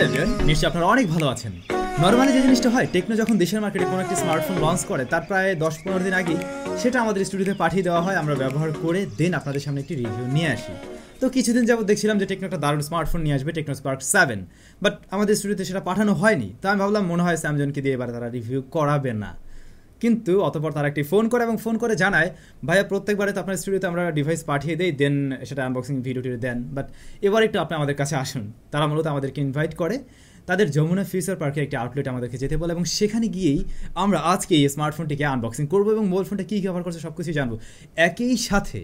Hello everyone, निश्चय আপনারা অনেক ভালো আছেন। নরমালি যে জিনিসটা হয়, টেকনো যখন দেশের মার্কেটে কোনো একটা স্মার্টফোন লঞ্চ করে তার প্রায় 10-15 দিন আগে সেটা আমাদের স্টুডিওতে পাঠিয়ে দেওয়া হয়, আমরা ব্যবহার করে দেন আপনাদের সামনে একটি রিভিউ নিয়ে আসি। তো কিছুদিন যাবত দেখছিলাম যে টেকনো একটা দারুণ স্মার্টফোন নিয়ে আসবে, টেকনো স্পার্ক 7, বাট আমাদের স্টুডিওতে সেটা পাঠানো হয়নি। তো আমি ভাবলাম মনে হয় স্যামসাংকে দিয়ে এবার তারা রিভিউ করাবে না, কিন্তু অতপর তারা একটি ফোন করে এবং ফোন করে জানায়, ভাইয়া প্রত্যেকবারে তো আপনার স্টুডিওতে আমরা ডিভাইস পাঠিয়ে দেই, দেন সেটা আনবক্সিং ভিডিওটি দেন, বাট এবার একটু আপনি আমাদের কাছে আসুন। তারা মূলত আমাদেরকে ইনভাইট করে, তাদের যমুনা ফিউচার পার্কের একটি আউটলেট আমাদেরকে যেতে বলে এবং সেখানে গিয়েই আমরা আজকে এই স্মার্টফোনটিকে আনবক্সিং করবো এবং মোবাইল ফোনটা কী কভার করছে সব কিছুই জানবো। একই সাথে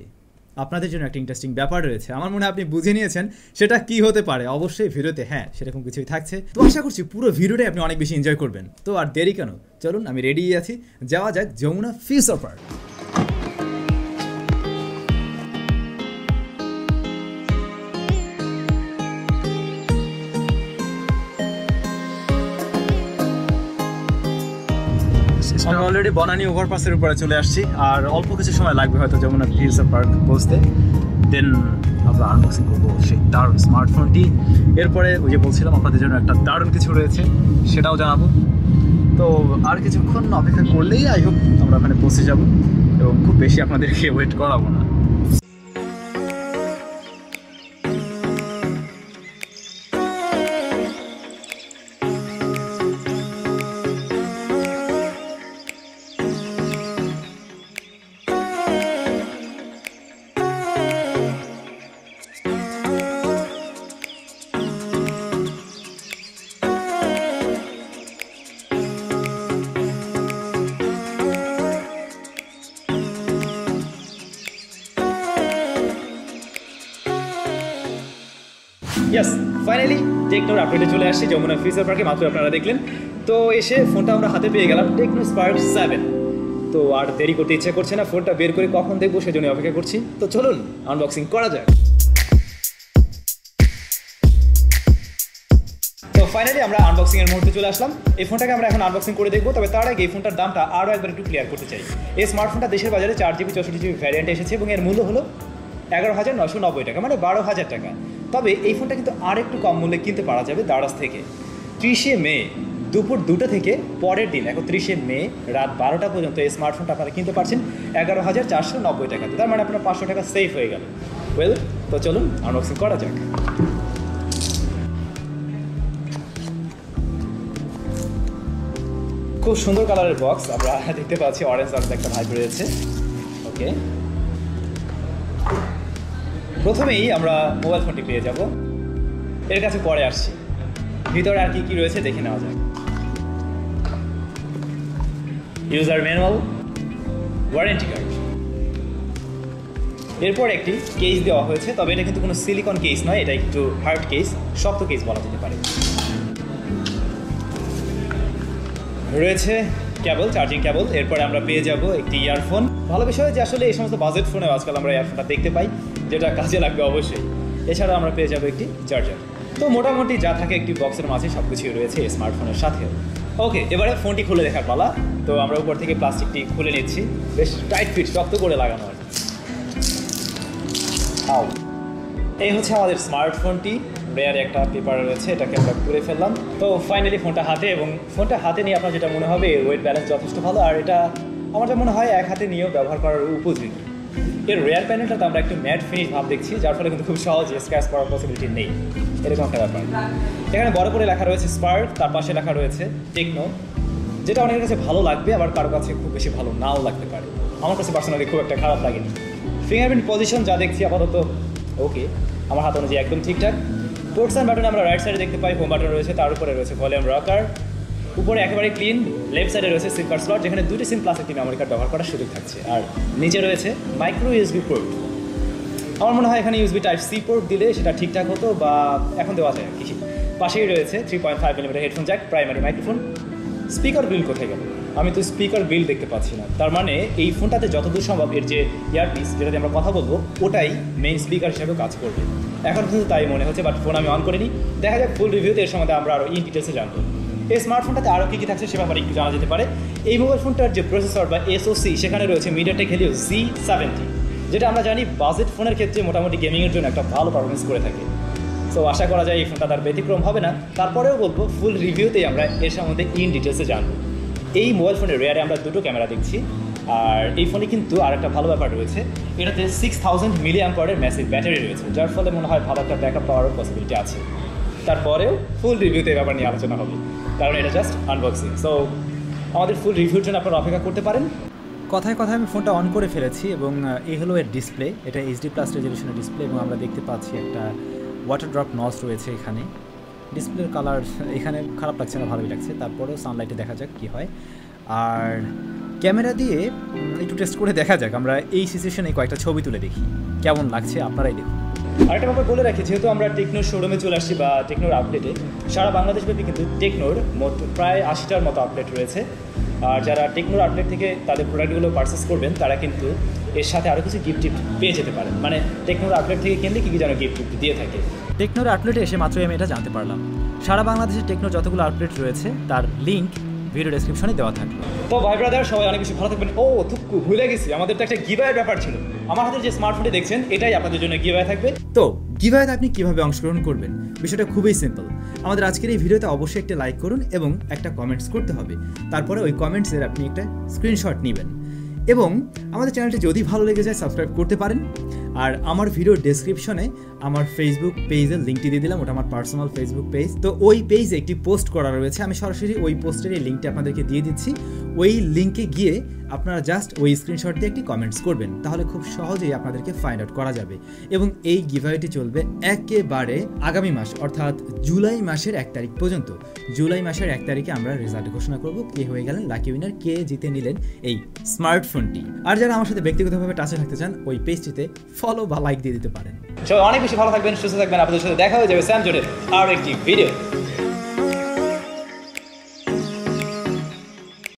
আপনাদের জন্য একটা ইন্টারেস্টিং ব্যাপার রয়েছে, আমার মনে হয় আপনি বুঝে নিয়েছেন সেটা কি হতে পারে, অবশ্যই ভিডিওতে হ্যাঁ সেরকম কিছুই থাকছে। তো আশা করছি পুরো ভিডিওটাই আপনি অনেক বেশি এনজয় করবেন। তো আর দেরি কেন, চলুন আমি রেডি আছি, যাওয়া যাক যমুনা ফিউচার পার্ক। আমরা অলরেডি বনানী ওভারপাসের উপরে চলে আসছি, আর অল্প কিছু সময় লাগবে হয়তো যমুনা ফিউচার পার্ক পৌঁছতে। দেন আমরা আনবক্সিং করবো সেই দারুণ স্মার্টফোনটি। এরপরে ওই যে বলছিলাম আপনাদের জন্য একটা দারুণ কিছু রয়েছে, সেটাও জানাবো। তো আর কিছুক্ষণ অপেক্ষা করলেই আই হোপ আমরা ওখানে পৌঁছে যাব এবং খুব বেশি আপনাদেরকে ওয়েট করাবো না। ইয়েস, ফাইনালি টেকনোর আপডেটে চলে আসছি যমুনা ফিউচার পার্কে, মাত্র আপনারা দেখলেন। তো এসে ফোনটা আমরা হাতে পেয়ে গেলাম, টেকনো স্পার্ক 7। তো আর দেরি করতে ইচ্ছা করছে না, ফোনটা বের করে কখন দেখবো সেজন্য অপেক্ষা করছি। তো চলুন আনবক্সিং করা যাক। তো ফাইনালি আমরা আনবক্সিংয়ের মুহূর্তে চলে আসলাম। এই ফোনটাকে আমরা এখন আনবক্সিং করে দেখবো, তবে তার আগে এই ফোনটার দামটা আরও একবার একটু ক্লিয়ার করতে চাই। এই স্মার্টফোনটা দেশের বাজারে 4GB 64GB ভ্যারিয়েন্ট এসেছে এবং এর মূল্য হলো 11,990 টাকা, মানে 12,000 টাকা। তবে এই ফোনটা কিন্তু আর একটু কম মূল্যে কিনতে পারা যাবে দারাজ থেকে। 30 মে দুপুর 2টা থেকে পরের দিন 31 মে রাত 12টা পর্যন্ত এই স্মার্টফোনটা আপনারা কিনতে পারছেন 11,490 টাকাতে। তার মানে আপনার 500 টাকা সেভ হয়ে গেল। ওয়েল, তো চলুন আনবক্সিং করা যাক। খুব সুন্দর কালারের বক্স আমরা দেখতে পাচ্ছি, অরেঞ্জ আর একটা ভাইব রয়েছে। ওকে, প্রথমেই আমরা মোবাইল ফোনটি পেয়ে যাব, এর কাছে পরে আসছি। ভিতরে আর কি কি রয়েছে দেখে নেওয়া যাক। ইউজার ম্যানুয়াল, ওয়ারেন্টি কার্ড, এরপর একটি কেস দেওয়া হয়েছে, তবে এটা কিন্তু কোনো সিলিকন কেস নয়, এটা একটু হার্ড কেস, শক্ত কেস বলা যেতে পারে। রয়েছে কেবল, চার্জিং কেবল। এরপরে আমরা পেয়ে যাব একটি ইয়ারফোন। ভালো বিষয় যে আসলে এই সমস্ত বাজেট ফোনেও আজকাল আমরা ইয়ারফোনটা দেখতে পাই, যেটা কাজে লাগবে অবশ্যই। এছাড়া আমরা পেয়ে যাবো একটি চার্জার। তো মোটামুটি যা থাকে একটি বক্সের মাঝে সব কিছুই রয়েছে স্মার্টফোনের সাথে। ওকে, এবারে ফোনটি খুলে দেখার পালা। তো আমরা উপর থেকে প্লাস্টিকটি খুলে নিচ্ছি, বেশ টাইট ফিট, শক্ত করে লাগানো হয়। এই হচ্ছে আমাদের স্মার্টফোনটি, রেয়ার একটা পেপার রয়েছে, এটাকে আমরা খুলে ফেললাম। তো ফাইনালি ফোনটা হাতে, এবং ফোনটা হাতে নিয়ে আপনার যেটা মনে হবে ওয়েট ব্যালেন্স যথেষ্ট ভালো, আর এটা আমার যা মনে হয় এক হাতে নিয়েও ব্যবহার করার উপযোগী। এর রেয়ার প্যানেলটাতে আমরা একটু ম্যাট ফিনিশ ভাব দেখছি, যার ফলে কিন্তু খুব সহজে স্ক্র্যাচ করার পসিবিলিটি নেই, এরকম একটা ব্যাপার। এখানে বড় করে লেখা রয়েছে স্পার্ক, তার পাশে লেখা রয়েছে টেকনো, যেটা অনেকের কাছে ভালো লাগবে আবার কারো কাছে খুব বেশি ভালো নাও লাগতে পারে। আমার কাছে পার্সোনালি খুব একটা খারাপ লাগেনি। ফিঙ্গারপ্রিন্ট পজিশন যা দেখছি আপাতত ওকে, আমার হাত অনুযায়ী একদম ঠিকঠাক। পোর্টস অ্যান্ড বাটন আমরা রাইট সাইডে দেখতে পাই, হোম বাটন রয়েছে, তার উপরে রয়েছে ভলিউম রকার, উপরে একেবারে ক্লিন। লেফট সাইডে রয়েছে সিম কার্ড স্লট, যেখানে 2টি সিম প্লাস একটি মেমোরি কার্ড ব্যবহার করার সুযোগ থাকছে, আর নিচে রয়েছে মাইক্রো ইউএসবি পোর্ট। আমার মনে হয় এখানে ইউএসবি টাইপ সি পোর্ট দিলে সেটা ঠিকঠাক হতো, বা এখন দেওয়া যায় কিছু। পাশেই রয়েছে 3.5mm headphone jack, primary microphone. Speaker বিল কোথায় গেল? আমি তো স্পিকার বিল দেখতে পাচ্ছি না, তার মানে এই ফোনটাতে যতদূর সম্ভব এর যে ইয়ারপিস যেটাতে আমরা কথা বলবো ওটাই মেইন স্পিকার হিসেবেও কাজ করবে, এখন কিন্তু তাই মনে হচ্ছে, বাট ফোন আমি অন করিনি। দেখা যাক ফুল রিভিউতে এর সম্বন্ধে আমরা আরও ইন ডিটেলসে জানবো। এই স্মার্টফোনটাতে আরও কী কী থাকছে সে ব্যাপারে একটু জানা যেতে পারে। এই মোবাইল ফোনটার যে প্রসেসর বা এসওসি, সেখানে রয়েছে MediaTek Helio G70, যেটা আমরা জানি বাজেট ফোনের ক্ষেত্রে মোটামুটি গেমিংয়ের জন্য একটা ভালো পারফরমেন্স করে থাকে। सो आशा करा जाए फोनटा तार व्यतिक्रम होबे ना। तारपरेও বলবো ফুল রিভিউতেই আমরা এর সম্বন্ধে ইন ডিটেইলসে জানব। এই মোবাইল ফোনের রেয়ারে আমরা দুটো ক্যামেরা দেখছি আর এই ফোনে কিন্তু আরেকটা ভালো ব্যাপার রয়েছে, এটাতে 6000 mAh-এর ম্যাসিভ ব্যাটারি রয়েছে, যার ফলে মনে হয় ভালো একটা ব্যাকআপ পাওয়ারও পসিবিলিটি আছে। তারপরেও ফুল রিভিউতে ব্যাপার নিয়ে আলোচনা হবে, কারণ এটা জাস্ট আনবক্সিং। সো আমাদের ফুল রিভিউর জন্য আপনারা অপেক্ষা করতে পারেন। কথায় কথায় আমি ফোনটা অন করে ফেলেছি এবং এই হলো এর ডিসপ্লে, এটা HD+ রেজলিউশনের ডিসপ্লে এবং আমরা দেখতে পাচ্ছি একটা ওয়াটার ড্রপ নজ রয়েছে এখানে। ডিসপ্লের কালার এখানে খারাপ লাগছে না, ভালোই লাগছে। তারপরেও সানলাইটে দেখা যাক কী হয়, আর ক্যামেরা দিয়ে একটু টেস্ট করে দেখা যাক। আমরা এই সিচুয়েশনে কয়েকটা ছবি তুলে দেখি কেমন লাগছে, আপনারাই দেখুন। আরেকটা ব্যাপার বলে রাখি, যেহেতু আমরা টেকনোর শোরুমে চলে আসছি বা টেকনোর আউটলেটে, সারা বাংলাদেশ ব্যাপী কিন্তু টেকনোর মতো প্রায় 80টার মতো আউটলেট রয়েছে। আর যারা টেকনোর আউটলেট থেকে তাদের প্রোডাক্টগুলো পারচেস করবেন তারা কিন্তু এর সাথে আরও কিছু গিফট টিফট পেয়ে যেতে পারেন। মানে টেকনোর আউটলেট থেকে কিনলে কী কী যেন গিফট টিফট দিয়ে থাকে। টেকনোর আউটলেটে এসে মাত্রই আমি এটা জানতে পারলাম। সারা বাংলাদেশে টেকনোর যতগুলো আউটলেট রয়েছে তার লিঙ্ক ভিডিও ডেসক্রিপশনে দেওয়া থাকবে। তো ভাই ব্রাদার, সবাই অনেক বেশি ভালো থাকবেন। ও তুক্কু, ভুলে গেছি, আমাদের তো একটা গিভওয়ের ব্যাপার ছিল। আমার হাতে যে স্মার্টফোনটি দেখছেন এটাই আপনাদের জন্য গিভওয়ে থাকবে। তো গিভওয়েতে আপনি কীভাবে অংশগ্রহণ করবেন, বিষয়টা খুবই সিম্পল। আমাদের আজকের এই ভিডিওতে অবশ্যই একটা লাইক করুন এবং একটা কমেন্টস করতে হবে। তারপরে ওই কমেন্টসের আপনি একটা স্ক্রিনশট নেবেন এবং আমাদের চ্যানেলটি যদি ভালো লেগে যায় সাবস্ক্রাইব করতে পারেন। আর আমার ভিডিওর ডেসক্রিপশনে আমার ফেসবুক পেজের লিঙ্কটি দিয়ে দিলাম, ওটা আমার পার্সোনাল ফেসবুক পেজ। তো ওই পেজে একটি পোস্ট করা রয়েছে, আমি সরাসরি ওই পোস্টের এই লিঙ্কটি আপনাদেরকে দিয়ে দিচ্ছি। ওই লিঙ্কে গিয়ে আপনারা জাস্ট ওই স্ক্রিনশট দিয়ে একটি কমেন্টস করবেন, তাহলে খুব সহজেই আপনাদেরকে ফাইন্ড আউট করা যাবে। এবং এই গিভওয়েটি চলবে একেবারে আগামী মাস অর্থাৎ জুলাই মাসের 1 তারিখ পর্যন্ত। জুলাই মাসের 1 তারিখে আমরা রেজাল্ট ঘোষণা করব, কে হয়ে গেলেন লাকি উইনার, কে জিতে নিলেন এই স্মার্টফোনটি। আর যারা আমার সাথে ব্যক্তিগতভাবে টাচে থাকতে চান ওই পেজটিতে ফলো বা লাইক দিয়ে দিতে পারেন। অনেক বেশি ভালো থাকবেন, সুস্থ থাকবেন। আপনাদের সাথে দেখা হয়ে যাবে স্যামজনের আর একটি ভিডিও।